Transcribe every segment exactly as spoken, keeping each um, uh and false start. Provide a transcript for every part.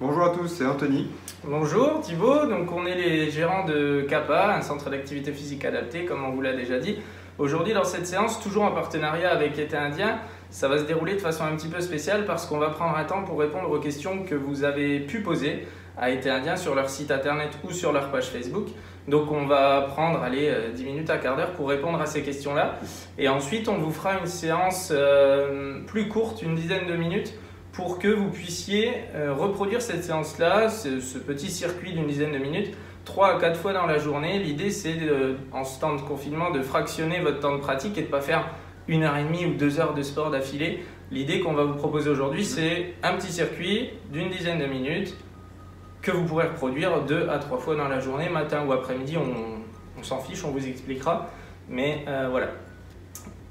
Bonjour à tous, c'est Anthony. Bonjour Thibault, donc on est les gérants de CAPA, un centre d'activité physique adaptée, comme on vous l'a déjà dit. Aujourd'hui, dans cette séance, toujours en partenariat avec Été Indien, ça va se dérouler de façon un petit peu spéciale parce qu'on va prendre un temps pour répondre aux questions que vous avez pu poser à Été Indien sur leur site internet ou sur leur page Facebook. Donc on va prendre allez, dix minutes à quart d'heure pour répondre à ces questions-là. Et ensuite, on vous fera une séance euh, plus courte, une dizaine de minutes, pour que vous puissiez euh, reproduire cette séance-là, ce, ce petit circuit d'une dizaine de minutes, trois à quatre fois dans la journée. L'idée, c'est euh, en ce temps de confinement, de fractionner votre temps de pratique et de ne pas faire une heure et demie ou deux heures de sport d'affilée. L'idée qu'on va vous proposer aujourd'hui, c'est un petit circuit d'une dizaine de minutes, que vous pourrez reproduire deux à trois fois dans la journée, matin ou après-midi, on, on s'en fiche, on vous expliquera, mais euh, voilà.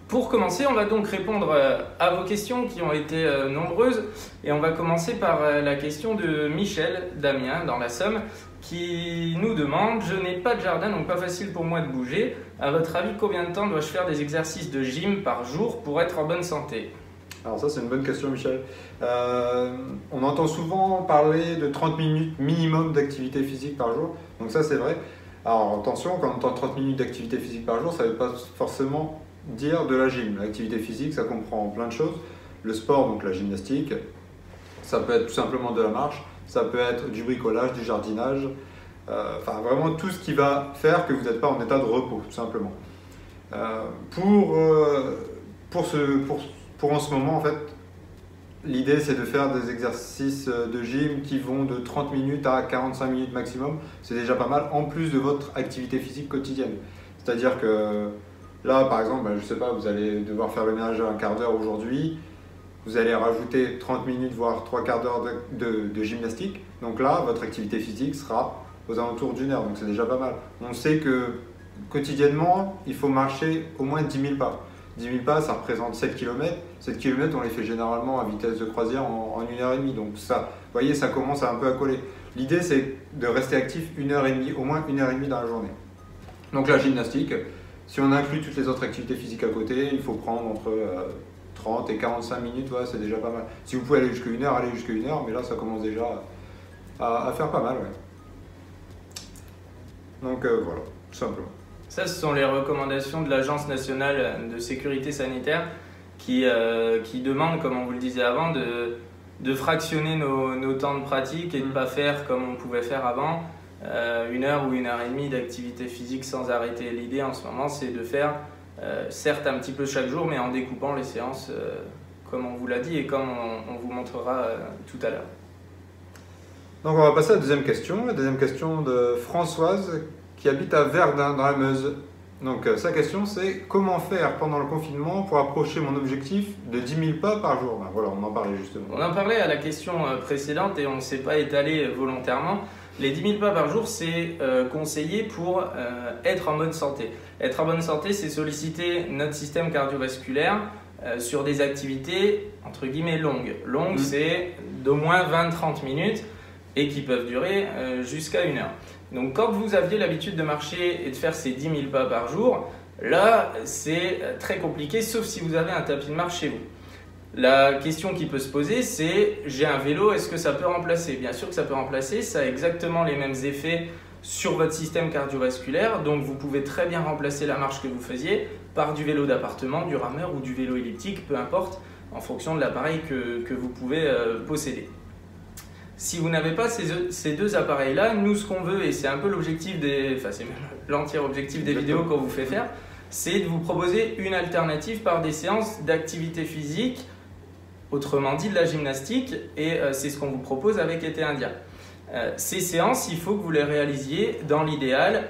Pour commencer, on va donc répondre à vos questions qui ont été nombreuses, et on va commencer par la question de Michel Damien dans la Somme, qui nous demande « Je n'ai pas de jardin, donc pas facile pour moi de bouger. À votre avis, combien de temps dois-je faire des exercices de gym par jour pour être en bonne santé ?» Alors ça, c'est une bonne question, Michel. Euh, on entend souvent parler de trente minutes minimum d'activité physique par jour. Donc ça, c'est vrai. Alors attention, quand on entend trente minutes d'activité physique par jour, ça ne veut pas forcément dire de la gym. L'activité physique, ça comprend plein de choses. Le sport, donc la gymnastique, ça peut être tout simplement de la marche, ça peut être du bricolage, du jardinage, euh, enfin vraiment tout ce qui va faire que vous n'êtes pas en état de repos, tout simplement. Euh, pour, euh, pour ce... Pour, Pour en ce moment, en fait, l'idée c'est de faire des exercices de gym qui vont de trente minutes à quarante-cinq minutes maximum. C'est déjà pas mal en plus de votre activité physique quotidienne. C'est-à-dire que là, par exemple, ben, je sais pas, vous allez devoir faire le ménage à un quart d'heure aujourd'hui. Vous allez rajouter trente minutes, voire trois quarts d'heure de, de, de gymnastique. Donc là, votre activité physique sera aux alentours d'une heure. Donc c'est déjà pas mal. On sait que quotidiennement, il faut marcher au moins dix mille pas. dix mille pas, ça représente sept kilomètres. sept kilomètres, on les fait généralement à vitesse de croisière en, en une heure trente. Donc ça, vous voyez, ça commence à un peu à coller. L'idée, c'est de rester actif une heure trente, au moins une heure trente dans la journée. Donc la gymnastique, si on inclut toutes les autres activités physiques à côté, il faut prendre entre euh, trente et quarante-cinq minutes, ouais, c'est déjà pas mal. Si vous pouvez aller jusqu'à une heure, allez jusqu'à une heure, mais là, ça commence déjà à, à faire pas mal. Ouais. Donc euh, voilà, tout simplement. Ça, ce sont les recommandations de l'Agence nationale de sécurité sanitaire qui, euh, qui demande, comme on vous le disait avant, de, de fractionner nos, nos temps de pratique et de ne pas faire comme on pouvait faire avant, euh, une heure ou une heure et demie d'activité physique sans arrêter. L'idée en ce moment, c'est de faire, euh, certes un petit peu chaque jour, mais en découpant les séances, euh, comme on vous l'a dit et comme on, on vous montrera euh, tout à l'heure. Donc on va passer à la deuxième question, la deuxième question de Françoise, qui habite à Verdun, dans la Meuse. Donc euh, sa question c'est « Comment faire pendant le confinement pour approcher mon objectif de dix mille pas par jour ?» Ben, voilà, on en parlait justement. On en parlait à la question précédente et on ne s'est pas étalé volontairement. Les dix mille pas par jour, c'est euh, conseillé pour euh, être en bonne santé. Être en bonne santé, c'est solliciter notre système cardiovasculaire euh, sur des activités entre guillemets longues. Longues, mmh. c'est d'au moins vingt à trente minutes et qui peuvent durer euh, jusqu'à une heure. Donc quand vous aviez l'habitude de marcher et de faire ces dix mille pas par jour, là c'est très compliqué, sauf si vous avez un tapis de marche chez vous. La question qui peut se poser c'est « j'ai un vélo, est-ce que ça peut remplacer ?» Bien sûr que ça peut remplacer, ça a exactement les mêmes effets sur votre système cardiovasculaire, donc vous pouvez très bien remplacer la marche que vous faisiez par du vélo d'appartement, du rameur ou du vélo elliptique, peu importe, en fonction de l'appareil que, que vous pouvez euh, posséder. Si vous n'avez pas ces deux appareils-là, nous ce qu'on veut, et c'est un peu l'objectif des, enfin c'est l'entier objectif des vidéos qu'on vous fait faire, c'est de vous proposer une alternative par des séances d'activité physique, autrement dit de la gymnastique, et c'est ce qu'on vous propose avec Été Indien. Ces séances, il faut que vous les réalisiez dans l'idéal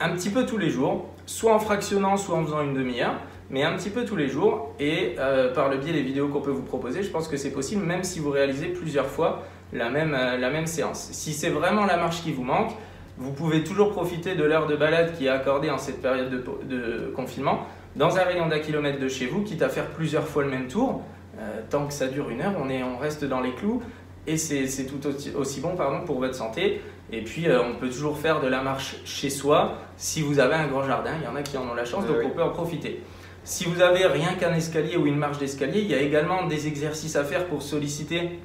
un petit peu tous les jours, soit en fractionnant, soit en faisant une demi-heure, mais un petit peu tous les jours et euh, par le biais des vidéos qu'on peut vous proposer, je pense que c'est possible même si vous réalisez plusieurs fois la même, euh, la même séance. Si c'est vraiment la marche qui vous manque, vous pouvez toujours profiter de l'heure de balade qui est accordée en cette période de, de confinement dans un rayon d'un kilomètre de chez vous, quitte à faire plusieurs fois le même tour. Euh, tant que ça dure une heure, on, est, on reste dans les clous et c'est tout aussi, aussi bon pardon, pour votre santé. Et puis euh, on peut toujours faire de la marche chez soi si vous avez un grand jardin, il y en a qui en ont la chance, donc oui. on peut en profiter. Si vous avez rien qu'un escalier ou une marche d'escalier, il y a également des exercices à faire pour solliciter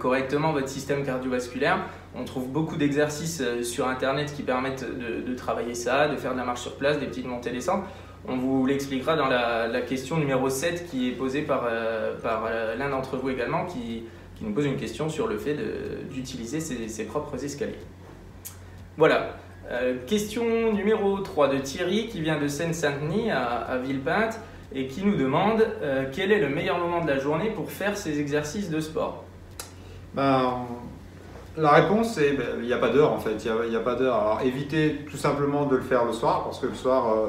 correctement votre système cardiovasculaire. On trouve beaucoup d'exercices sur internet qui permettent de, de travailler ça, de faire de la marche sur place, des petites montées-descentes. On vous l'expliquera dans la, la question numéro sept qui est posée par, euh, par l'un d'entre vous également, qui, qui nous pose une question sur le fait d'utiliser ses, ses propres escaliers. Voilà. Euh, question numéro trois de Thierry qui vient de Seine-Saint-Denis à, à Villepinte et qui nous demande euh, quel est le meilleur moment de la journée pour faire ces exercices de sport. Ben, la réponse est, ben, il n'y a pas d'heure en fait, il n'y a, a pas d'heure. Alors évitez tout simplement de le faire le soir, parce que le soir, euh,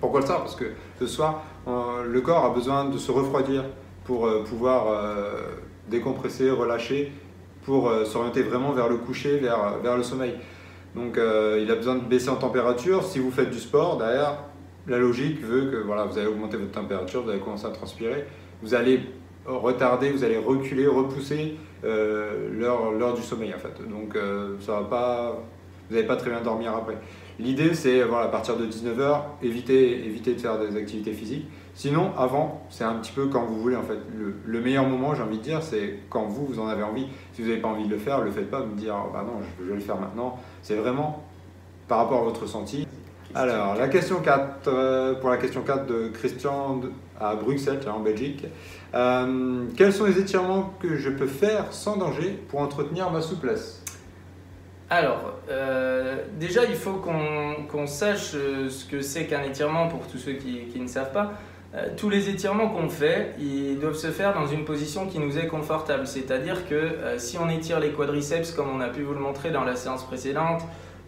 pourquoi le soir? Parce que le soir, euh, le corps a besoin de se refroidir pour euh, pouvoir euh, décompresser, relâcher, pour euh, s'orienter vraiment vers le coucher, vers, vers le sommeil. Donc euh, il a besoin de baisser en température. Si vous faites du sport, derrière, la logique veut que voilà, vous allez augmenter votre température, vous allez commencer à transpirer, vous allez retarder, vous allez reculer, repousser euh, l'heure du sommeil en fait. Donc euh, ça va pas, vous n'allez pas très bien dormir après. L'idée c'est voilà, à partir de dix-neuf heures, éviter, éviter de faire des activités physiques. Sinon avant, c'est un petit peu quand vous voulez en fait. Le, le meilleur moment, j'ai envie de dire, c'est quand vous, vous en avez envie. Si vous n'avez pas envie de le faire, ne le faites pas, vous me dire oh, « bah non, je, je vais le faire maintenant ». C'est vraiment par rapport à votre ressenti. Alors, la question quatre, euh, pour la question quatre de Christian de, à Bruxelles, en Belgique. Euh, quels sont les étirements que je peux faire sans danger pour entretenir ma souplesse? Alors, euh, déjà, il faut qu'on qu'on sache ce que c'est qu'un étirement pour tous ceux qui, qui ne savent pas. Euh, tous les étirements qu'on fait, ils doivent se faire dans une position qui nous est confortable. C'est-à-dire que euh, si on étire les quadriceps, comme on a pu vous le montrer dans la séance précédente,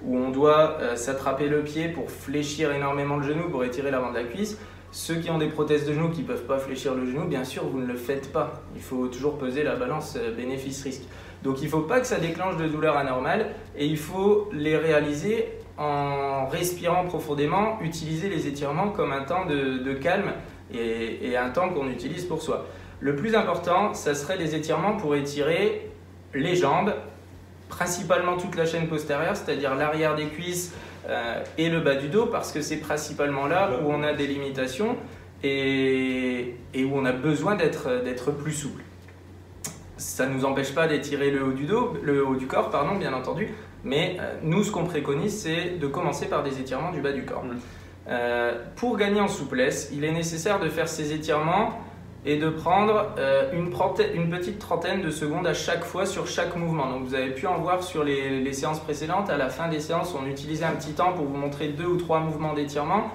où on doit euh, s'attraper le pied pour fléchir énormément le genou, pour étirer l'avant de la cuisse. Ceux qui ont des prothèses de genoux qui ne peuvent pas fléchir le genou, bien sûr, vous ne le faites pas. Il faut toujours peser la balance euh, bénéfice-risque. Donc il ne faut pas que ça déclenche de douleurs anormales et il faut les réaliser en respirant profondément, utiliser les étirements comme un temps de, de calme et, et un temps qu'on utilise pour soi. Le plus important, ça serait les étirements pour étirer les jambes, principalement toute la chaîne postérieure, c'est-à-dire l'arrière des cuisses euh, et le bas du dos, parce que c'est principalement là où on a des limitations et, et où on a besoin d'être plus souple. Ça ne nous empêche pas d'étirer le haut du dos, le haut du corps, pardon, bien entendu, mais euh, nous, ce qu'on préconise, c'est de commencer par des étirements du bas du corps. Mmh. Euh, pour gagner en souplesse, il est nécessaire de faire ces étirements et de prendre euh, une, une petite trentaine de secondes à chaque fois sur chaque mouvement. Donc vous avez pu en voir sur les, les séances précédentes. À la fin des séances, on utilisait un petit temps pour vous montrer deux ou trois mouvements d'étirement.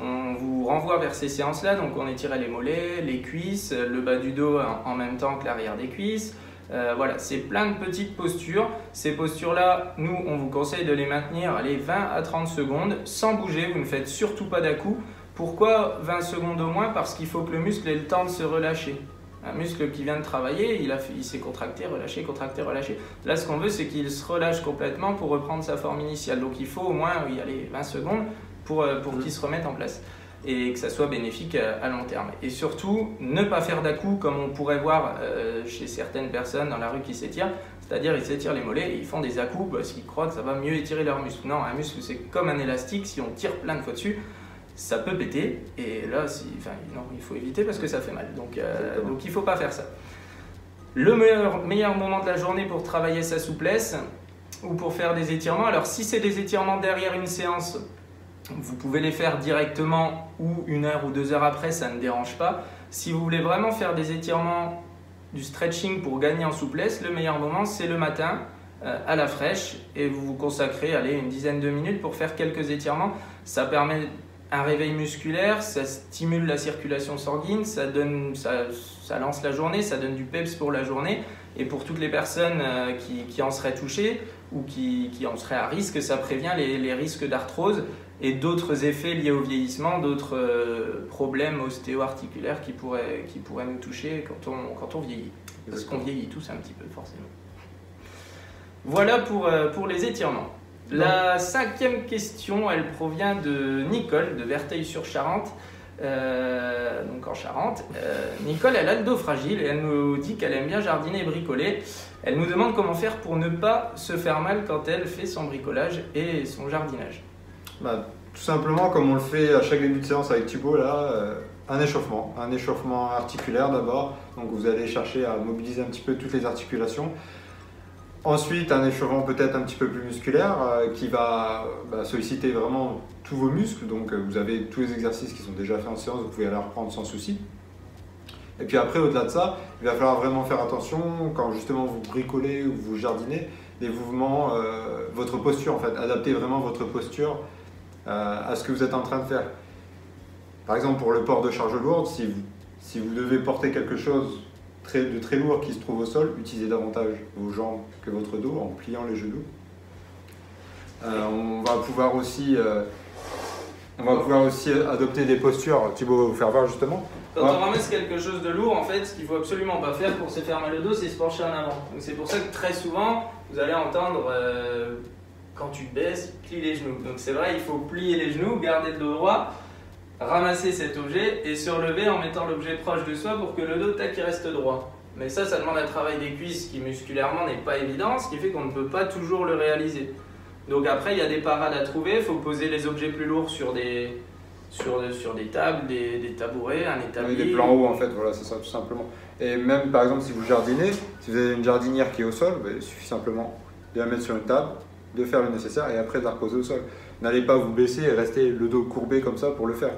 On vous renvoie vers ces séances-là. Donc on étirait les mollets, les cuisses, le bas du dos en, en même temps que l'arrière des cuisses. Euh, voilà, c'est plein de petites postures. Ces postures-là, nous, on vous conseille de les maintenir les vingt à trente secondes sans bouger. Vous ne faites surtout pas d'à-coups. Pourquoi vingt secondes au moins? Parce qu'il faut que le muscle ait le temps de se relâcher. Un muscle qui vient de travailler, il, il s'est contracté, relâché, contracté, relâché. Là, ce qu'on veut, c'est qu'il se relâche complètement pour reprendre sa forme initiale. Donc, il faut au moins y aller vingt secondes pour, pour qu'il se remette en place et que ça soit bénéfique à long terme. Et surtout, ne pas faire d'à-coups comme on pourrait voir chez certaines personnes dans la rue qui s'étirent. C'est-à-dire, ils s'étirent les mollets et ils font des à-coups parce qu'ils croient que ça va mieux étirer leur muscle. Non, un muscle, c'est comme un élastique. Si on tire plein de fois dessus, ça peut péter et là, enfin, non, il faut éviter parce que ça fait mal. Donc, euh, donc il ne faut pas faire ça. Le meilleur, meilleur moment de la journée pour travailler sa souplesse ou pour faire des étirements. Alors si c'est des étirements derrière une séance, vous pouvez les faire directement ou une heure ou deux heures après, ça ne dérange pas. Si vous voulez vraiment faire des étirements, du stretching pour gagner en souplesse, le meilleur moment c'est le matin euh, à la fraîche et vous vous consacrez allez, une dizaine de minutes pour faire quelques étirements. Ça permet un réveil musculaire, ça stimule la circulation sanguine, ça, donne, ça, ça lance la journée, ça donne du peps pour la journée. Et pour toutes les personnes euh, qui, qui en seraient touchées ou qui, qui en seraient à risque, ça prévient les, les risques d'arthrose et d'autres effets liés au vieillissement, d'autres euh, problèmes ostéo-articulaires qui pourraient, qui pourraient nous toucher quand on, quand on vieillit. Parce qu'on vieillit tous un petit peu, forcément. Voilà pour, euh, pour les étirements. La cinquième question, elle provient de Nicole, de Verteuil-sur-Charente, euh, donc en Charente. Euh, Nicole, elle a le dos fragile et elle nous dit qu'elle aime bien jardiner et bricoler. Elle nous demande comment faire pour ne pas se faire mal quand elle fait son bricolage et son jardinage. Bah, tout simplement, comme on le fait à chaque début de séance avec Thibault, là, euh, un échauffement, un échauffement articulaire d'abord, donc vous allez chercher à mobiliser un petit peu toutes les articulations. Ensuite, un échauffement peut-être un petit peu plus musculaire euh, qui va bah, solliciter vraiment tous vos muscles. Donc euh, vous avez tous les exercices qui sont déjà faits en séance, vous pouvez les reprendre sans souci. Et puis après, au-delà de ça, il va falloir vraiment faire attention quand justement vous bricolez ou vous jardinez, des mouvements, euh, votre posture en fait, adaptez vraiment votre posture euh, à ce que vous êtes en train de faire. Par exemple, pour le port de charge lourde, si vous, si vous devez porter quelque chose Très, de très lourd qui se trouve au sol, utilisez davantage vos jambes que votre dos en pliant les genoux. Euh, on va pouvoir aussi, euh, on va pouvoir aussi adopter des postures. Thibault va vous faire voir justement. Quand on ramasse quelque chose de lourd, en fait, ce qu'il ne faut absolument pas faire pour se faire mal au dos, c'est se pencher en avant. Donc c'est pour ça que très souvent, vous allez entendre euh, quand tu baisses, plie les genoux. Donc c'est vrai, il faut plier les genoux, garder le dos droit, ramasser cet objet et se relever en mettant l'objet proche de soi pour que le dos tac, il reste droit. Mais ça, ça demande un travail des cuisses qui musculairement n'est pas évident, ce qui fait qu'on ne peut pas toujours le réaliser. Donc après, il y a des parades à trouver, il faut poser les objets plus lourds sur des, sur, sur des tables, des, des tabourets, un établi. Oui, des plans hauts en fait, voilà, c'est ça tout simplement. Et même par exemple, si vous jardinez, si vous avez une jardinière qui est au sol, bah, il suffit simplement de la mettre sur une table, de faire le nécessaire et après de la reposer au sol. N'allez pas vous baisser et rester le dos courbé comme ça pour le faire.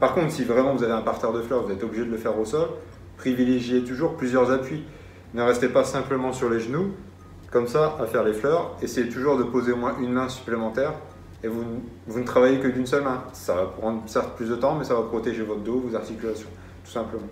Par contre, si vraiment vous avez un parterre de fleurs, vous êtes obligé de le faire au sol, privilégiez toujours plusieurs appuis. Ne restez pas simplement sur les genoux, comme ça, à faire les fleurs. Essayez toujours de poser au moins une main supplémentaire et vous, vous ne travaillez que d'une seule main. Ça va prendre certes plus de temps, mais ça va protéger votre dos, vos articulations, tout simplement.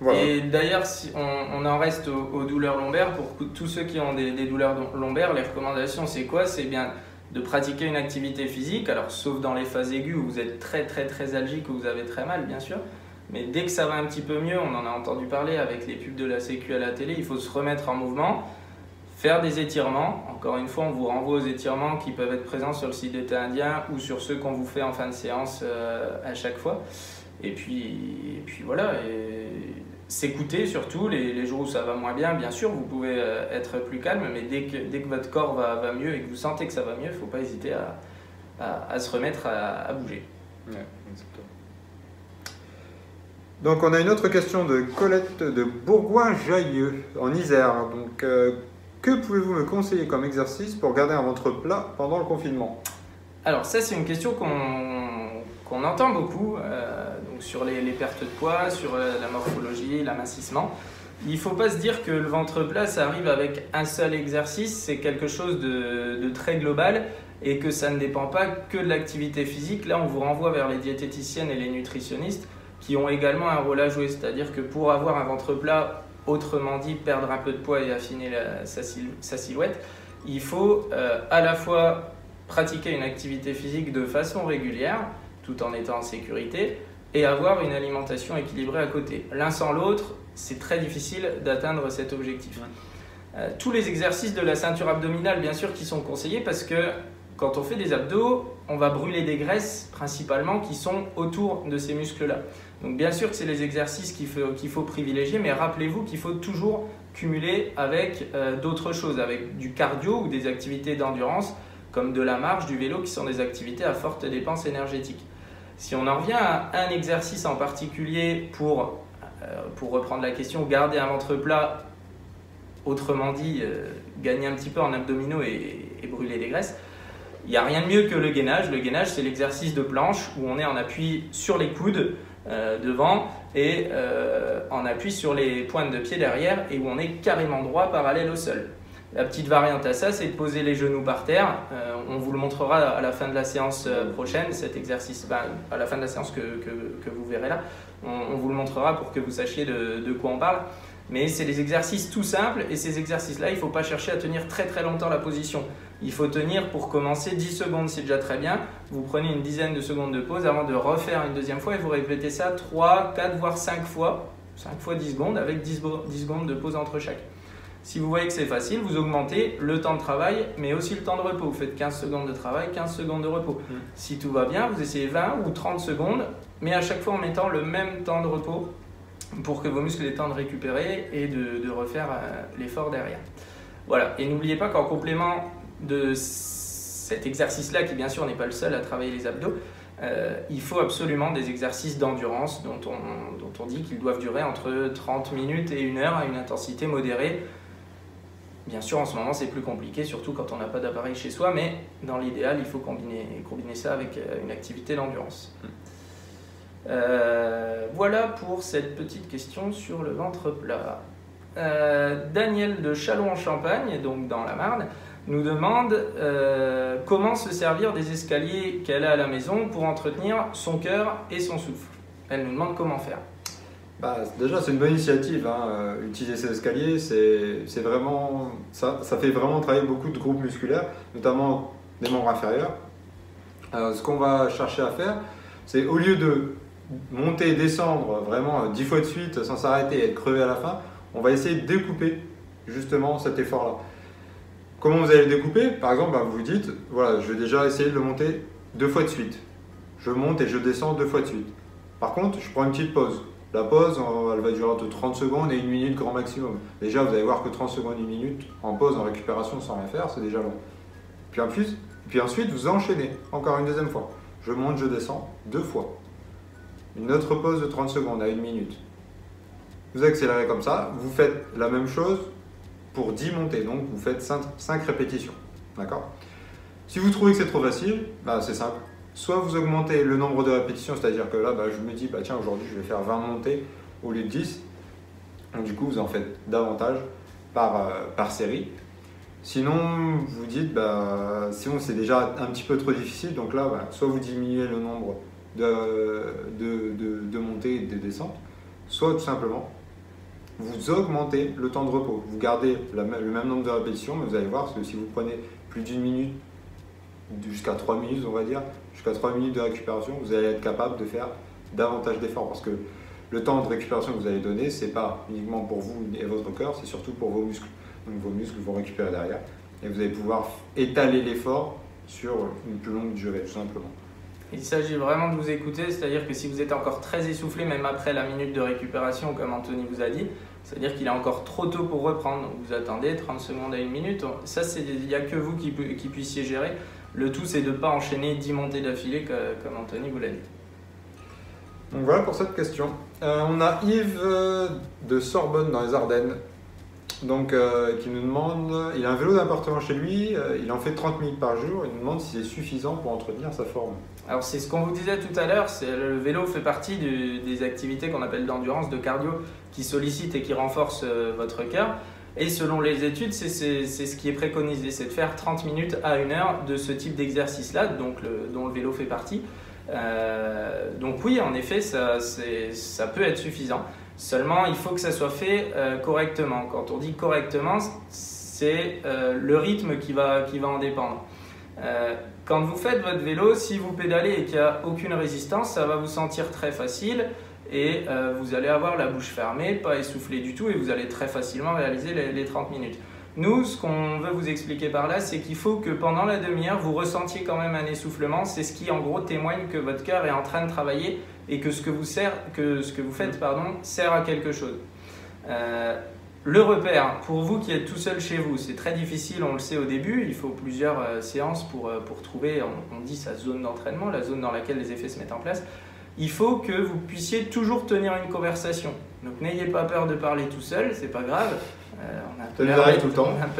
Voilà. Et d'ailleurs, si on, on en reste aux, aux douleurs lombaires, pour tous ceux qui ont des, des douleurs lombaires, les recommandations c'est quoi? C'est bien de pratiquer une activité physique, alors sauf dans les phases aiguës où vous êtes très très très algique, où vous avez très mal bien sûr, mais dès que ça va un petit peu mieux, on en a entendu parler avec les pubs de la sécu à la télé, il faut se remettre en mouvement, faire des étirements. Encore une fois, on vous renvoie aux étirements qui peuvent être présents sur le site d'Été Indien ou sur ceux qu'on vous fait en fin de séance euh, à chaque fois. Et puis, et puis voilà, s'écouter surtout, les, les jours où ça va moins bien, bien sûr, vous pouvez être plus calme, mais dès que, dès que votre corps va, va mieux et que vous sentez que ça va mieux, il ne faut pas hésiter à, à, à se remettre à, à bouger. Ouais, exactement. Donc on a une autre question de Colette de Bourgoin-Jailleux, en Isère. Donc, euh, que pouvez-vous me conseiller comme exercice pour garder un ventre plat pendant le confinement? Alors ça, c'est une question qu'on qu'on entend beaucoup. Euh, sur les, les pertes de poids, sur la morphologie, l'amincissement. Il ne faut pas se dire que le ventre plat, ça arrive avec un seul exercice, c'est quelque chose de, de très global et que ça ne dépend pas que de l'activité physique. Là, on vous renvoie vers les diététiciennes et les nutritionnistes qui ont également un rôle à jouer, c'est-à-dire que pour avoir un ventre plat, autrement dit, perdre un peu de poids et affiner la, sa, sa silhouette, il faut euh, à la fois pratiquer une activité physique de façon régulière, tout en étant en sécurité, et avoir une alimentation équilibrée à côté. L'un sans l'autre, c'est très difficile d'atteindre cet objectif. Euh, tous les exercices de la ceinture abdominale, bien sûr, qui sont conseillés parce que quand on fait des abdos, on va brûler des graisses principalement qui sont autour de ces muscles-là. Donc bien sûr que c'est les exercices qu'il faut, qu'il faut privilégier, mais rappelez-vous qu'il faut toujours cumuler avec euh, d'autres choses, avec du cardio ou des activités d'endurance comme de la marche, du vélo, qui sont des activités à forte dépense énergétique. Si on en revient à un exercice en particulier pour, euh, pour reprendre la question, garder un ventre plat, autrement dit, euh, gagner un petit peu en abdominaux et, et brûler des graisses, il n'y a rien de mieux que le gainage. Le gainage, c'est l'exercice de planche où on est en appui sur les coudes euh, devant et euh, en appui sur les pointes de pied derrière et où on est carrément droit parallèle au sol. La petite variante à ça, c'est de poser les genoux par terre. Euh, on vous le montrera à la fin de la séance prochaine, cet exercice, ben, à la fin de la séance que, que, que vous verrez là. On, on vous le montrera pour que vous sachiez de, de quoi on parle. Mais c'est des exercices tout simples et ces exercices-là, il ne faut pas chercher à tenir très très longtemps la position. Il faut tenir pour commencer dix secondes, c'est déjà très bien. Vous prenez une dizaine de secondes de pause avant de refaire une deuxième fois et vous répétez ça trois, quatre, voire cinq fois. cinq fois dix secondes avec dix, dix secondes de pause entre chaque. Si vous voyez que c'est facile, vous augmentez le temps de travail, mais aussi le temps de repos. Vous faites quinze secondes de travail, quinze secondes de repos. Mmh. Si tout va bien, vous essayez vingt ou trente secondes, mais à chaque fois en mettant le même temps de repos pour que vos muscles aient le temps de récupérer et de, de refaire euh, l'effort derrière. Voilà. Et n'oubliez pas qu'en complément de cet exercice-là, qui bien sûr n'est pas le seul à travailler les abdos, euh, il faut absolument des exercices d'endurance dont on, dont on dit qu'ils doivent durer entre trente minutes et une heure à une intensité modérée. Bien sûr, en ce moment, c'est plus compliqué, surtout quand on n'a pas d'appareil chez soi, mais dans l'idéal, il faut combiner, combiner ça avec une activité d'endurance. Euh, voilà pour cette petite question sur le ventre plat. Euh, Daniel de Châlons-en-Champagne, donc dans la Marne, nous demande euh, comment se servir des escaliers qu'elle a à la maison pour entretenir son cœur et son souffle. Elle nous demande comment faire. Bah, déjà, c'est une bonne initiative, hein. Utiliser ces escaliers, c'est vraiment, ça, ça fait vraiment travailler beaucoup de groupes musculaires, notamment des membres inférieurs. Euh, ce qu'on va chercher à faire, c'est au lieu de monter et descendre vraiment dix fois de suite sans s'arrêter et être crevé à la fin, on va essayer de découper justement cet effort-là. Comment vous allez le découper? Par exemple, bah, vous vous dites, voilà, je vais déjà essayer de le monter deux fois de suite. Je monte et je descends deux fois de suite. Par contre, je prends une petite pause. La pause, elle va durer entre trente secondes et une minute grand maximum. Déjà, vous allez voir que trente secondes et une minute en pause, en récupération, sans rien faire, c'est déjà long. Puis, en plus, puis ensuite, vous enchaînez encore une deuxième fois. Je monte, je descends, deux fois. Une autre pause de trente secondes à une minute. Vous accélérez comme ça, vous faites la même chose pour dix montées. Donc, vous faites cinq répétitions. D'accord? Si vous trouvez que c'est trop facile, bah, c'est simple. Soit vous augmentez le nombre de répétitions, c'est-à-dire que là, bah, je me dis, bah, tiens, aujourd'hui, je vais faire vingt montées au lieu de dix. Donc, du coup, vous en faites davantage par, euh, par série. Sinon, vous dites, bah, sinon, c'est déjà un petit peu trop difficile. Donc là, bah, soit vous diminuez le nombre de, de, de, de montées et de descentes, soit tout simplement, vous augmentez le temps de repos. Vous gardez la, le même nombre de répétitions, mais vous allez voir que si vous prenez plus d'une minute, jusqu'à trois minutes, on va dire, jusqu'à trois minutes de récupération, vous allez être capable de faire davantage d'efforts parce que le temps de récupération que vous allez donner, c'est pas uniquement pour vous et votre cœur, c'est surtout pour vos muscles. Donc vos muscles vont récupérer derrière et vous allez pouvoir étaler l'effort sur une plus longue durée, tout simplement. Il s'agit vraiment de vous écouter, c'est-à-dire que si vous êtes encore très essoufflé, même après la minute de récupération, comme Anthony vous a dit, c'est-à-dire qu'il est encore trop tôt pour reprendre. Donc vous attendez trente secondes à une minute. Ça, il n'y a que vous qui, qui puissiez gérer. Le tout, c'est de ne pas enchaîner dix montées d'affilée, comme Anthony vous l'a dit. Donc voilà pour cette question. Euh, on a Yves de Sorbonne dans les Ardennes, donc, euh, qui nous demande, il a un vélo d'appartement chez lui, euh, il en fait trente minutes par jour, il nous demande si c'est suffisant pour entretenir sa forme. Alors c'est ce qu'on vous disait tout à l'heure, le vélo fait partie du, des activités qu'on appelle d'endurance, de cardio, qui sollicite et qui renforce euh, votre cœur. Et selon les études, c'est ce qui est préconisé, c'est de faire trente minutes à une heure de ce type d'exercice-là, dont le vélo fait partie. Euh, donc oui, en effet, ça, ça peut être suffisant. Seulement, il faut que ça soit fait euh, correctement. Quand on dit correctement, c'est euh, le rythme qui va, qui va en dépendre. Euh, quand vous faites votre vélo, si vous pédalez et qu'il n'y a aucune résistance, ça va vous sentir très facile. Et euh, vous allez avoir la bouche fermée, pas essoufflée du tout, et vous allez très facilement réaliser les, les trente minutes. Nous, ce qu'on veut vous expliquer par là, c'est qu'il faut que pendant la demi-heure, vous ressentiez quand même un essoufflement. C'est ce qui, en gros, témoigne que votre cœur est en train de travailler et que ce que vous, sert, que ce que vous faites pardon, sert à quelque chose. Euh, le repère, pour vous qui êtes tout seul chez vous, c'est très difficile, on le sait au début. Il faut plusieurs euh, séances pour, euh, pour trouver, on, on dit, sa zone d'entraînement, la zone dans laquelle les effets se mettent en place. Il faut que vous puissiez toujours tenir une conversation. Donc n'ayez pas peur de parler tout seul, c'est pas grave. Euh, on a un peu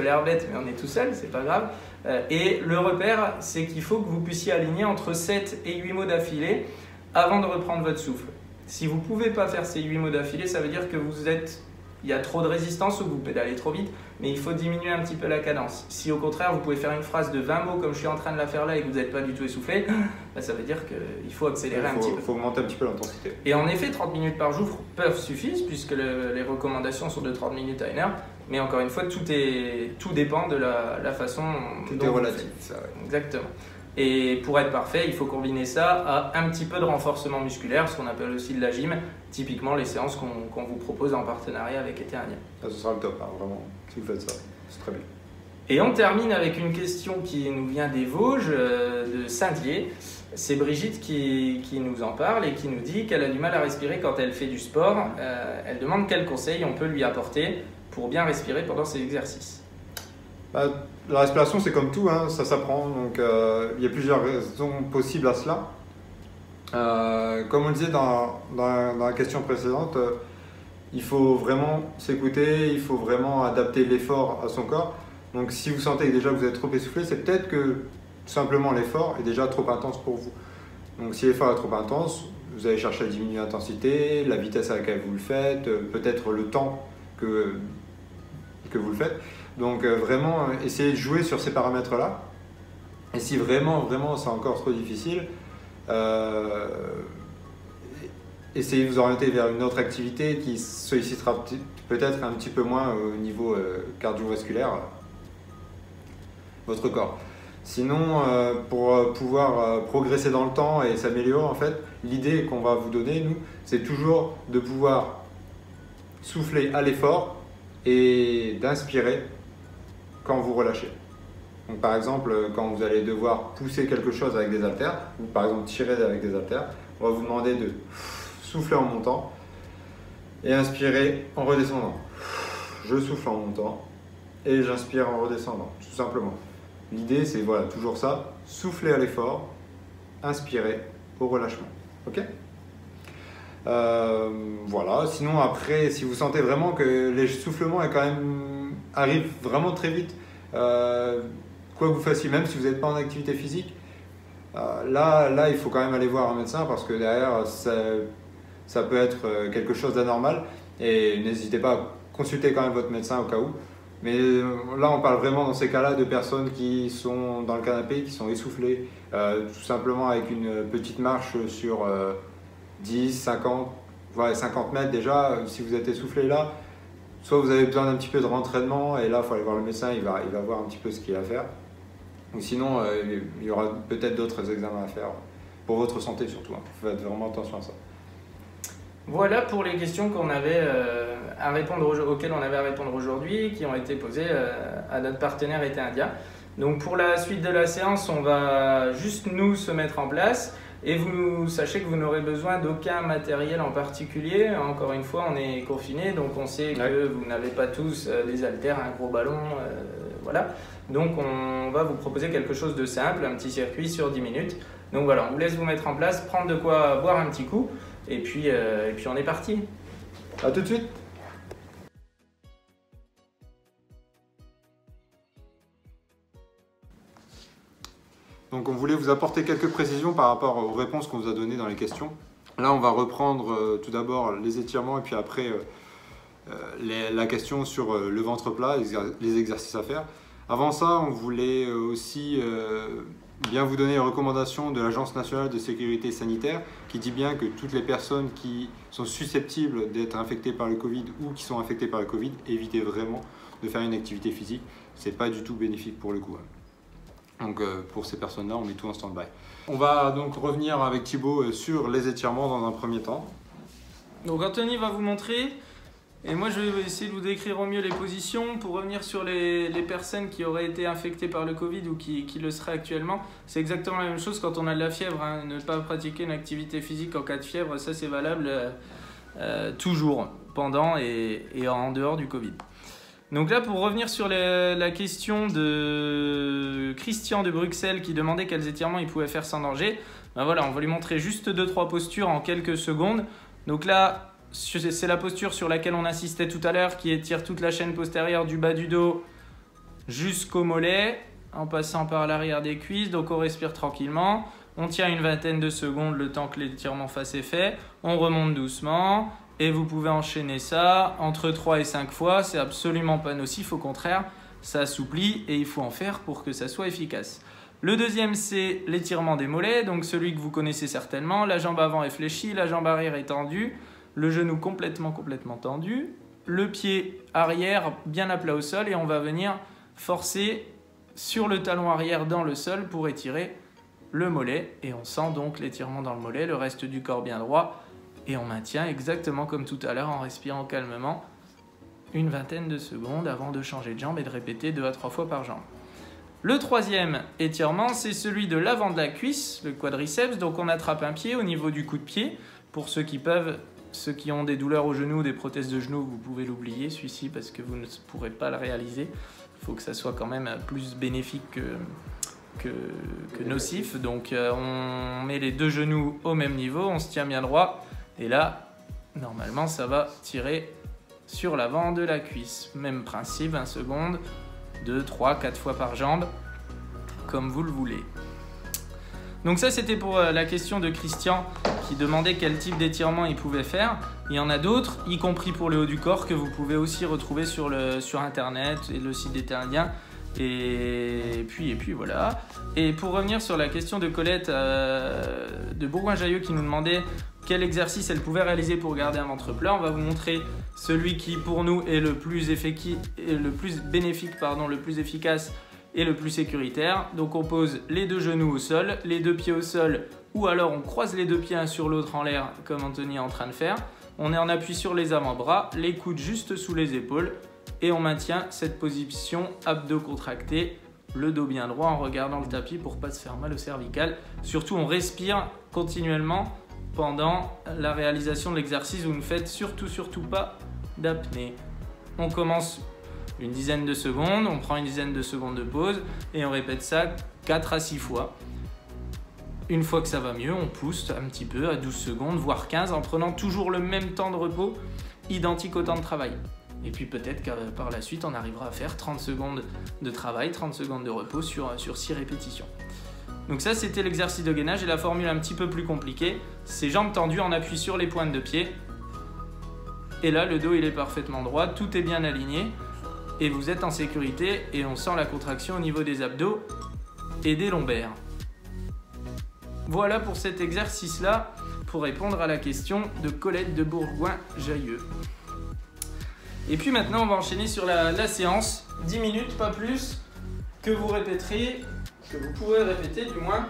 l'air bête, bête, mais on est tout seul, c'est pas grave. Euh, et le repère, c'est qu'il faut que vous puissiez aligner entre sept et huit mots d'affilée avant de reprendre votre souffle. Si vous ne pouvez pas faire ces huit mots d'affilée, ça veut dire que vous êtes, il y a trop de résistance ou vous pédalez trop vite, mais il faut diminuer un petit peu la cadence. Si au contraire, vous pouvez faire une phrase de vingt mots comme je suis en train de la faire là et que vous n'êtes pas du tout essoufflé, bah, ça veut dire qu'il faut accélérer ouais, un faut, petit peu. Il faut augmenter un petit peu l'intensité. Et en effet, trente minutes par jour peuvent suffire puisque le, les recommandations sont de trente minutes à une heure. Mais encore une fois, tout, est, tout dépend de la, la façon tout dont est relatif, ça, ouais. Exactement. Et pour être parfait, il faut combiner ça à un petit peu de renforcement musculaire, ce qu'on appelle aussi de la gym, typiquement les séances qu'on qu'on vous propose en partenariat avec Été Indien. Ça, ce sera le top, hein, vraiment, si vous faites ça, c'est très bien. Et on termine avec une question qui nous vient des Vosges, euh, de Saint-Dié. C'est Brigitte qui, qui nous en parle et qui nous dit qu'elle a du mal à respirer quand elle fait du sport. Euh, elle demande quels conseils on peut lui apporter pour bien respirer pendant ses exercices. Bah, la respiration, c'est comme tout, hein, ça s'apprend, donc euh, il y a plusieurs raisons possibles à cela. Euh, comme on le disait dans, dans, dans la question précédente, euh, il faut vraiment s'écouter, il faut vraiment adapter l'effort à son corps. Donc si vous sentez que déjà vous êtes trop essoufflé, c'est peut-être que simplement l'effort est déjà trop intense pour vous. Donc si l'effort est trop intense, vous allez chercher à diminuer l'intensité, la vitesse à laquelle vous le faites, peut-être le temps que, que vous le faites. Donc vraiment, essayez de jouer sur ces paramètres-là. Et si vraiment, vraiment, c'est encore trop difficile, euh, essayez de vous orienter vers une autre activité qui sollicitera peut-être un petit peu moins au niveau cardiovasculaire votre corps. Sinon, euh, pour pouvoir euh, progresser dans le temps et s'améliorer, en fait, l'idée qu'on va vous donner, nous, c'est toujours de pouvoir souffler à l'effort et d'inspirer quand vous relâchez. Donc, par exemple, quand vous allez devoir pousser quelque chose avec des haltères, ou par exemple tirer avec des haltères, on va vous demander de souffler en montant et inspirer en redescendant. Je souffle en montant et j'inspire en redescendant, tout simplement. L'idée, c'est voilà, toujours ça, souffler à l'effort, inspirer au relâchement. Ok ? euh, Voilà, sinon après, si vous sentez vraiment que l'essoufflement est quand même, arrive vraiment très vite, euh, quoi que vous fassiez, même si vous n'êtes pas en activité physique, euh, là, là, il faut quand même aller voir un médecin parce que derrière, ça, ça peut être quelque chose d'anormal. Et n'hésitez pas à consulter quand même votre médecin au cas où. Mais là, on parle vraiment dans ces cas-là de personnes qui sont dans le canapé, qui sont essoufflées, euh, tout simplement avec une petite marche sur euh, dix, cinquante, voire cinquante mètres déjà. Si vous êtes essoufflé là, soit vous avez besoin d'un petit peu de rentraînement, et là, il faut aller voir le médecin, il va, il va voir un petit peu ce qu'il y a à faire. Ou sinon, euh, il y aura peut-être d'autres examens à faire, pour votre santé surtout, hein. Faites vraiment attention à ça. Voilà pour les questions qu'on avait euh, à répondre, auxquelles on avait à répondre aujourd'hui, qui ont été posées euh, à notre partenaire Été Indien. Donc pour la suite de la séance, on va juste nous se mettre en place et vous sachez que vous n'aurez besoin d'aucun matériel en particulier. Encore une fois, on est confiné, donc on sait que ouais. Vous n'avez pas tous euh, des haltères, un gros ballon, euh, voilà. Donc on va vous proposer quelque chose de simple, un petit circuit sur dix minutes. Donc voilà, on vous laisse vous mettre en place, prendre de quoi boire un petit coup. Et puis, euh, et puis on est parti. À tout de suite. Donc on voulait vous apporter quelques précisions par rapport aux réponses qu'on vous a données dans les questions. Là on va reprendre euh, tout d'abord les étirements et puis après euh, euh, les, la question sur euh, le ventre plat, les, les exercices à faire. Avant ça, on voulait aussi euh, bien vous donner les recommandations de l'Agence nationale de sécurité sanitaire qui dit bien que toutes les personnes qui sont susceptibles d'être infectées par le Covid ou qui sont infectées par le Covid, évitez vraiment de faire une activité physique. C'est pas du tout bénéfique pour le coup. Donc euh, pour ces personnes-là, on met tout en stand-by. On va donc revenir avec Thibault sur les étirements dans un premier temps. Donc Anthony va vous montrer et moi je vais essayer de vous décrire au mieux les positions. Pour revenir sur les, les personnes qui auraient été infectées par le Covid ou qui, qui le seraient actuellement, c'est exactement la même chose quand on a de la fièvre, hein. Ne pas pratiquer une activité physique en cas de fièvre, ça c'est valable euh, toujours, pendant et, et en dehors du Covid. Donc là, pour revenir sur les, la question de Christian de Bruxelles qui demandait quels étirements il pouvait faire sans danger, ben voilà, on va lui montrer juste deux trois postures en quelques secondes. Donc là, c'est la posture sur laquelle on assistait tout à l'heure qui étire toute la chaîne postérieure du bas du dos jusqu'au mollet en passant par l'arrière des cuisses. Donc on respire tranquillement, on tient une vingtaine de secondes le temps que l'étirement fasse effet, on remonte doucement et vous pouvez enchaîner ça entre trois et cinq fois. C'est absolument pas nocif, au contraire, ça assouplit et il faut en faire pour que ça soit efficace. Le deuxième, c'est l'étirement des mollets, donc celui que vous connaissez certainement. La jambe avant est fléchie, la jambe arrière est tendue, le genou complètement, complètement tendu, le pied arrière bien à plat au sol et on va venir forcer sur le talon arrière dans le sol pour étirer le mollet. Et on sent donc l'étirement dans le mollet, le reste du corps bien droit et on maintient exactement comme tout à l'heure en respirant calmement une vingtaine de secondes avant de changer de jambe et de répéter deux à trois fois par jambe. Le troisième étirement, c'est celui de l'avant de la cuisse, le quadriceps. Donc on attrape un pied au niveau du coup de pied pour ceux qui peuvent... Ceux qui ont des douleurs au genou, des prothèses de genoux, vous pouvez l'oublier, celui-ci, parce que vous ne pourrez pas le réaliser. Il faut que ça soit quand même plus bénéfique que, que, que nocif. Donc euh, on met les deux genoux au même niveau, on se tient bien droit et là normalement ça va tirer sur l'avant de la cuisse. Même principe, un seconde, deux, trois, quatre fois par jambe comme vous le voulez. Donc ça c'était pour la question de Christian qui demandait quel type d'étirement il pouvait faire. Il y en a d'autres, y compris pour le haut du corps, que vous pouvez aussi retrouver sur, le, sur internet et le site d'Été Indien. Et puis, et puis voilà. Et pour revenir sur la question de Colette euh, de Bourgoin-Jailleux qui nous demandait quel exercice elle pouvait réaliser pour garder un ventre plat, on va vous montrer celui qui pour nous est le plus, effectif, est le plus bénéfique, pardon, le plus efficace et le plus sécuritaire. Donc on pose les deux genoux au sol, les deux pieds au sol, ou alors on croise les deux pieds un sur l'autre en l'air comme Anthony est en train de faire. On est en appui sur les avant-bras, les coudes juste sous les épaules et on maintient cette position abdos contractés, le dos bien droit en regardant le tapis pour ne pas se faire mal au cervical. Surtout on respire continuellement pendant la réalisation de l'exercice. Vous ne faites surtout surtout pas d'apnée. On commence une dizaine de secondes, on prend une dizaine de secondes de pause et on répète ça quatre à six fois. Une fois que ça va mieux, on pousse un petit peu à douze secondes, voire quinze, en prenant toujours le même temps de repos, identique au temps de travail. Et puis peut-être que par la suite, on arrivera à faire trente secondes de travail, trente secondes de repos sur, sur six répétitions. Donc ça, c'était l'exercice de gainage et la formule un petit peu plus compliquée. C'est jambes tendues, on appuie sur les pointes de pied. Et là, le dos, il est parfaitement droit, tout est bien aligné. Et vous êtes en sécurité et on sent la contraction au niveau des abdos et des lombaires. Voilà pour cet exercice-là, pour répondre à la question de Colette de Bourgoin-Jailleux. Et puis maintenant, on va enchaîner sur la, la séance. dix minutes, pas plus, que vous répéterez, que vous pouvez répéter du moins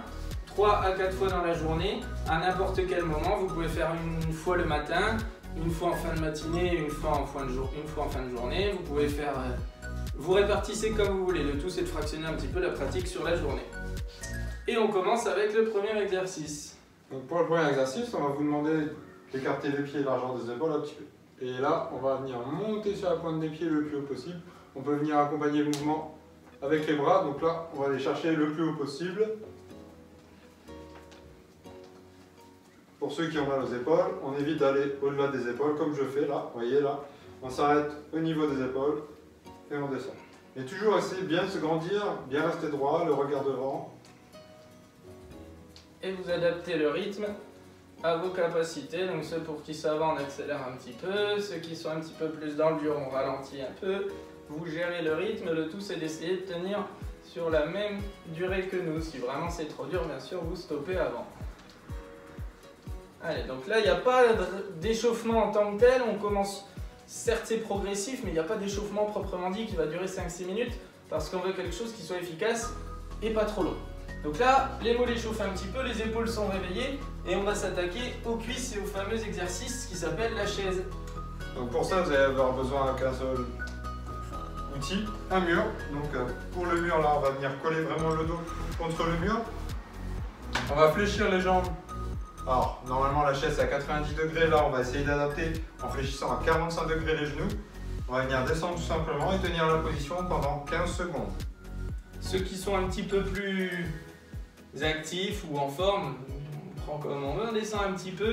trois à quatre fois dans la journée, à n'importe quel moment. Vous pouvez faire une fois le matin, une fois en fin de matinée, une fois en fin de, jour, une fois en fin de journée. Vous pouvez faire... Euh, vous répartissez comme vous voulez. Le tout, c'est de fractionner un petit peu la pratique sur la journée. Et on commence avec le premier exercice. Donc pour le premier exercice, on va vous demander d'écarter les pieds et largeur des épaules un petit peu. Et là, on va venir monter sur la pointe des pieds le plus haut possible. On peut venir accompagner le mouvement avec les bras. Donc là, on va aller chercher le plus haut possible. Pour ceux qui ont mal aux épaules, on évite d'aller au-delà des épaules, comme je fais là, vous voyez là. On s'arrête au niveau des épaules et on descend. Et toujours essayer bien de se grandir, bien rester droit, le regard devant. Et vous adaptez le rythme à vos capacités. Donc ceux pour qui ça va, on accélère un petit peu. Ceux qui sont un petit peu plus dans le dur, on ralentit un peu. Vous gérez le rythme. Le tout, c'est d'essayer de tenir sur la même durée que nous. Si vraiment c'est trop dur, bien sûr, vous stoppez avant. Allez, donc là, il n'y a pas d'échauffement en tant que tel. On commence, certes, c'est progressif, mais il n'y a pas d'échauffement proprement dit qui va durer cinq six minutes parce qu'on veut quelque chose qui soit efficace et pas trop long. Donc là, les mollets chauffent un petit peu, les épaules sont réveillées et on va s'attaquer aux cuisses et au fameux exercice qui s'appelle la chaise. Donc pour ça, vous allez avoir besoin d'un seul outil, un mur. Donc pour le mur, là, on va venir coller vraiment le dos contre le mur. On va fléchir les jambes. Alors normalement, la chaise est à quatre-vingt-dix degrés. Là, on va essayer d'adapter en fléchissant à quarante-cinq degrés les genoux. On va venir descendre tout simplement et tenir la position pendant quinze secondes. Ceux qui sont un petit peu plus actifs ou en forme, on prend comme on veut, on descend un petit peu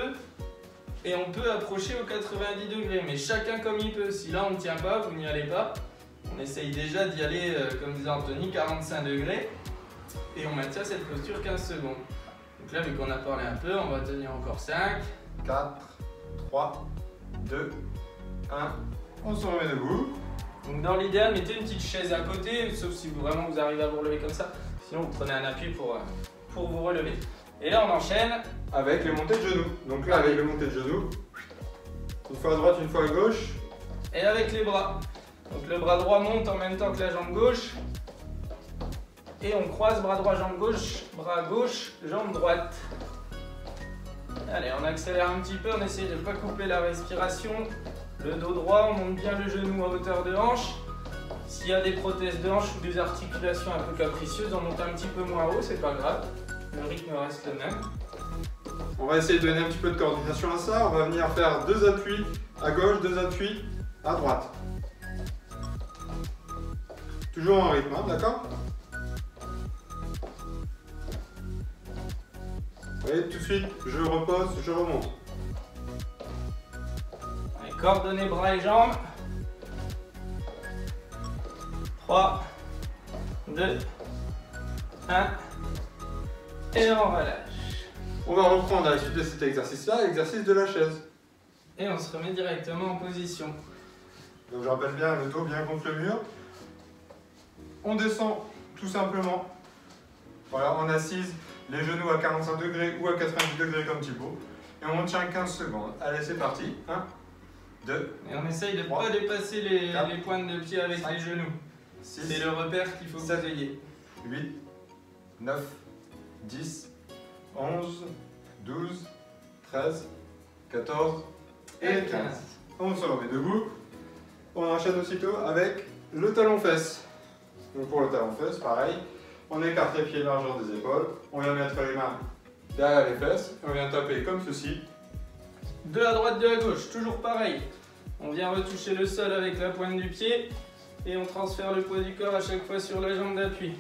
et on peut approcher aux quatre-vingt-dix degrés, mais chacun comme il peut. Si là on ne tient pas, vous n'y allez pas, on essaye déjà d'y aller, euh, comme disait Anthony, quarante-cinq degrés et on maintient cette posture quinze secondes. Donc là, vu qu'on a parlé un peu, on va tenir encore cinq, quatre, trois, deux, un, on se remet debout. Donc dans l'idéal, mettez une petite chaise à côté, sauf si vous, vraiment vous arrivez à vous relever comme ça. Sinon, vous prenez un appui pour, pour vous relever. Et là, on enchaîne avec les montées de genoux. Donc là, avec les montées de genoux, une fois à droite, une fois à gauche. Et avec les bras. Donc le bras droit monte en même temps que la jambe gauche. Et on croise bras droit, jambe gauche, bras gauche, jambe droite. Allez, on accélère un petit peu, on essaye de ne pas couper la respiration. Le dos droit, on monte bien le genou à hauteur de hanche. S'il y a des prothèses de hanche ou des articulations un peu capricieuses, on monte un petit peu moins haut, c'est pas grave. Le rythme reste le même. On va essayer de donner un petit peu de coordination à ça. On va venir faire deux appuis à gauche, deux appuis à droite. Toujours en rythme, hein, d'accord? Allez, tout de suite, je repose, je remonte. Allez, coordonnées bras et jambes. trois, deux, un. Et on relâche. On va reprendre à la suite de cet exercice-là, l'exercice de la chaise. Et on se remet directement en position. Donc je rappelle bien le dos bien contre le mur. On descend tout simplement. Voilà, en assise, les genoux à quarante-cinq degrés ou à quatre-vingt-dix degrés comme Thibault. Et on tient quinze secondes. Allez, c'est parti. un, deux, et on essaye de ne pas dépasser les, quatre, les pointes de pied avec cinq, les genoux. C'est le repère qu'il faut que vous ayez. huit, neuf, dix, onze, douze, treize, quatorze et quinze. On se remet debout. On enchaîne aussitôt avec le talon-fesse. Donc pour le talon-fesse, pareil. On écarte les pieds largeur des épaules. On vient mettre les mains derrière les fesses. Et on vient taper comme ceci. De la droite, de la gauche, toujours pareil. On vient retoucher le sol avec la pointe du pied. Et on transfère le poids du corps à chaque fois sur la jambe d'appui.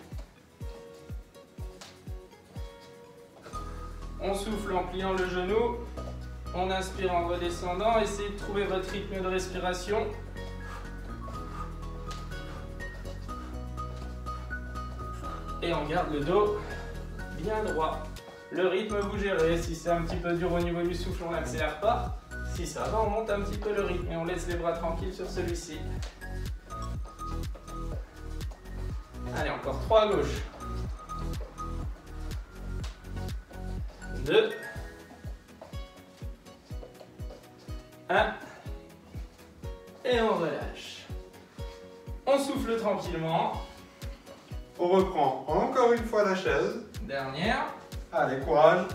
On souffle en pliant le genou. On inspire en redescendant. Essayez de trouver votre rythme de respiration. Et on garde le dos bien droit. Le rythme, vous gérez. Si c'est un petit peu dur au niveau du souffle, on n'accélère pas. Si ça va, on monte un petit peu le rythme. Et on laisse les bras tranquilles sur celui-ci. Allez, encore trois à gauche. deux, un. Et on relâche. On souffle tranquillement. On reprend encore une fois la chaise. Dernière. Allez, courage.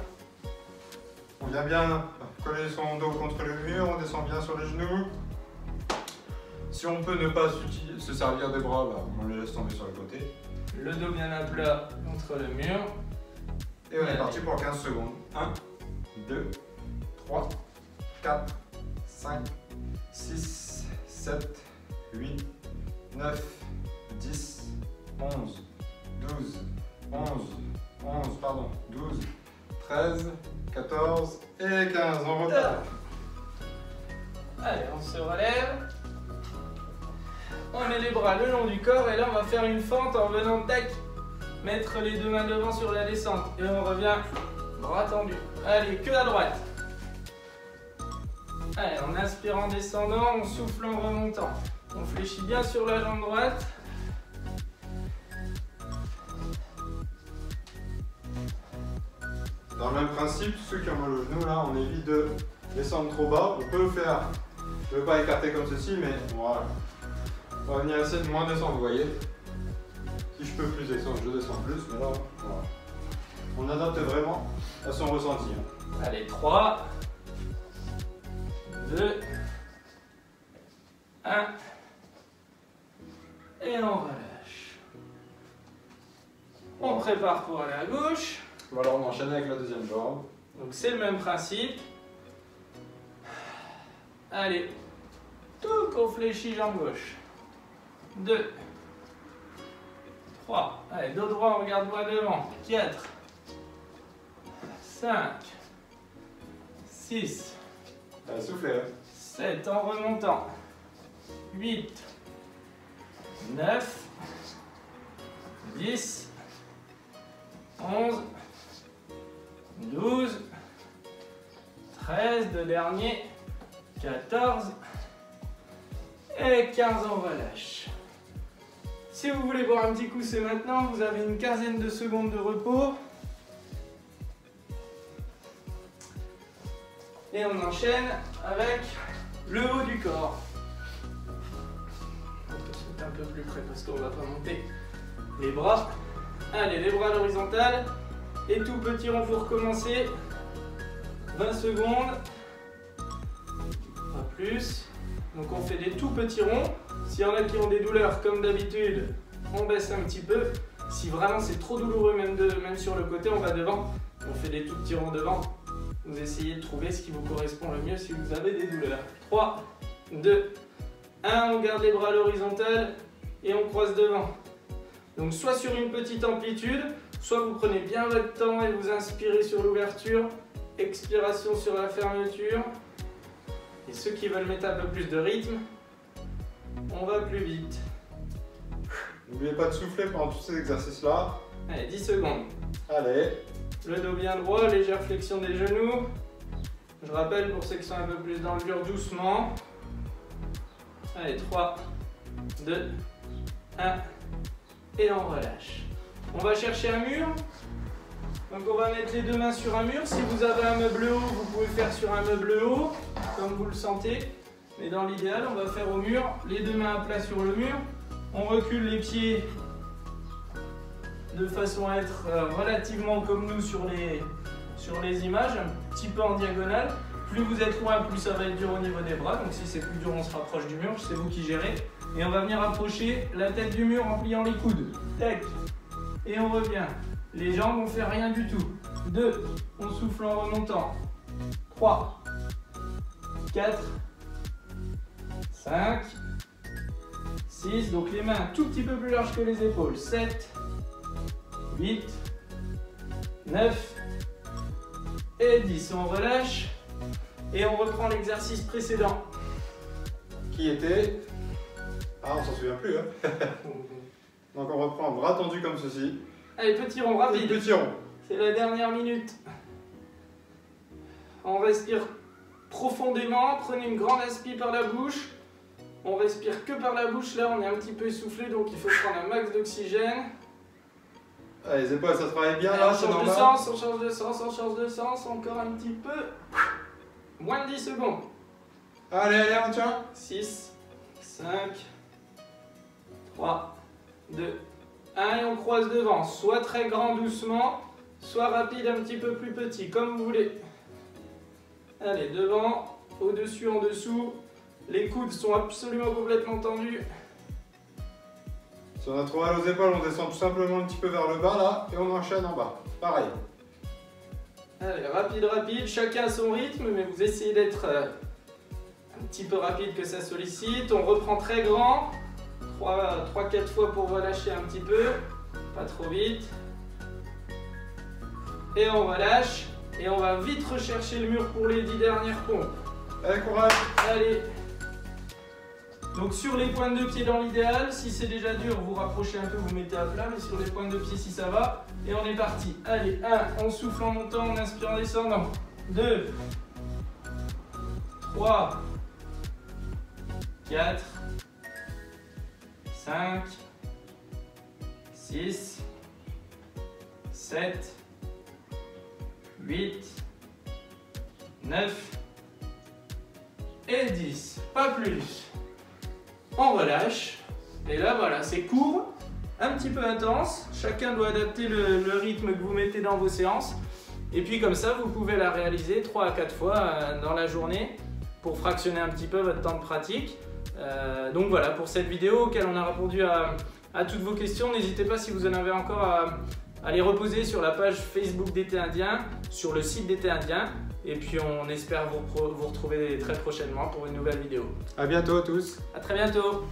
On vient bien coller son dos contre le mur. On descend bien sur les genoux. Si on peut ne pas se servir des bras, bah, on les laisse tomber sur le côté. Le dos bien à plat contre le mur. Et on Allez. est parti pour quinze secondes. un, deux, trois, quatre, cinq, six, sept, huit, neuf, dix, onze, douze, onze, onze, pardon, douze, treize, quatorze et quinze. On repart. Allez, on se relève. On met les bras le long du corps et là on va faire une fente en venant tac, mettre les deux mains devant sur la descente et on revient bras tendus. Allez, que à droite. Allez, on inspire en descendant, on souffle en remontant. On fléchit bien sur la jambe droite. Dans le même principe, ceux qui ont mal au genou, là, on évite de descendre trop bas. On peut faire, je ne veux pas écarter comme ceci, mais voilà. On va venir essayer de moins descendre, vous voyez. Si je peux plus descendre, je descends plus, mais là, voilà. On adapte vraiment à son ressenti. Allez, trois, deux, un. Et on relâche. On prépare pour aller à gauche. Voilà, on enchaîne avec la deuxième jambe. Donc c'est le même principe. Allez, tout qu'on fléchit, jambe gauche. deux, trois. Allez, dos droit, on regarde droit devant. quatre, cinq, six. Allez, soufflez. Hein. sept en remontant. huit, neuf, dix, onze, douze, treize, deux derniers, quatorze et quinze, on relâche. Si vous voulez boire un petit coup, c'est maintenant, vous avez une quinzaine de secondes de repos. Et on enchaîne avec le haut du corps. On peut se mettre un peu plus près parce qu'on ne va pas monter les bras. Allez, les bras à l'horizontale. Et tout petit rond pour commencer. vingt secondes. Pas plus. Donc on fait des tout petits ronds. S'il y en a qui ont des douleurs, comme d'habitude, on baisse un petit peu. Si vraiment c'est trop douloureux, même, de, même sur le côté, on va devant. On fait des tout petits ronds devant. Vous essayez de trouver ce qui vous correspond le mieux si vous avez des douleurs. trois, deux, un. On garde les bras à l'horizontale et on croise devant. Donc soit sur une petite amplitude, soit vous prenez bien votre temps et vous inspirez sur l'ouverture, expiration sur la fermeture. Et ceux qui veulent mettre un peu plus de rythme, on va plus vite. N'oubliez pas de souffler pendant tous ces exercices-là. Allez, dix secondes. Allez. Le dos bien droit, légère flexion des genoux. Je rappelle pour ceux qui sont un peu plus dans le dur, doucement. Allez, trois, deux, un. Et on relâche. On va chercher un mur. Donc on va mettre les deux mains sur un mur. Si vous avez un meuble haut, vous pouvez faire sur un meuble haut, comme vous le sentez. Mais dans l'idéal, on va faire au mur, les deux mains à plat sur le mur. On recule les pieds de façon à être relativement comme nous sur les, sur les images, un petit peu en diagonale. Plus vous êtes loin, plus ça va être dur au niveau des bras. Donc si c'est plus dur, on se rapproche du mur, c'est vous qui gérez. Et on va venir approcher la tête du mur en pliant les coudes. Tac. Et on revient. Les jambes, on ne fait rien du tout. deux. On souffle en remontant. trois, quatre, cinq, six. Donc les mains un tout petit peu plus larges que les épaules. sept, huit, neuf et dix. On relâche et on reprend l'exercice précédent. Qui était... Ah, on s'en souvient plus, hein. Donc on reprend bras tendu comme ceci. Allez, petit rond rapide. Petit rond. C'est la dernière minute. On respire profondément. Prenez une grande inspire par la bouche. On respire que par la bouche. Là, on est un petit peu essoufflé, donc il faut prendre un max d'oxygène. Ah, les épaules, ça travaille bien. Allez, là, on change de sens, on change de sens, on change de sens. Encore un petit peu. Moins de dix secondes. Allez, allez, on tient. six, cinq, trois, deux, un et on croise devant. Soit très grand doucement, soit rapide un petit peu plus petit, comme vous voulez. Allez, devant, au-dessus, en dessous. Les coudes sont absolument complètement tendus. Si on a trop mal aux épaules, on descend tout simplement un petit peu vers le bas là et on enchaîne en bas. Pareil. Allez, rapide, rapide, chacun à son rythme, mais vous essayez d'être euh, un petit peu rapide que ça sollicite. On reprend très grand. trois à quatre fois pour relâcher un petit peu, pas trop vite. Et on relâche. Et on va vite rechercher le mur pour les dix dernières pompes. Allez, courage. Allez. Donc sur les pointes de pied dans l'idéal, si c'est déjà dur, vous rapprochez un peu, vous mettez à plat, mais sur les pointes de pied si ça va. Et on est parti. Allez, un, on souffle en montant, on inspire en descendant. deux, trois, quatre, cinq, six, sept, huit, neuf et dix. Pas plus. On relâche. Et là, voilà, c'est court, un petit peu intense. Chacun doit adapter le, le rythme que vous mettez dans vos séances. Et puis comme ça, vous pouvez la réaliser trois à quatre fois dans la journée pour fractionner un petit peu votre temps de pratique. Euh, donc voilà pour cette vidéo auquel on a répondu à, à toutes vos questions. N'hésitez pas si vous en avez encore à, à les reposer sur la page Facebook d'Été Indien, sur le site d'Été Indien, et puis on espère vous, vous retrouver très prochainement pour une nouvelle vidéo. À bientôt tous. À très bientôt.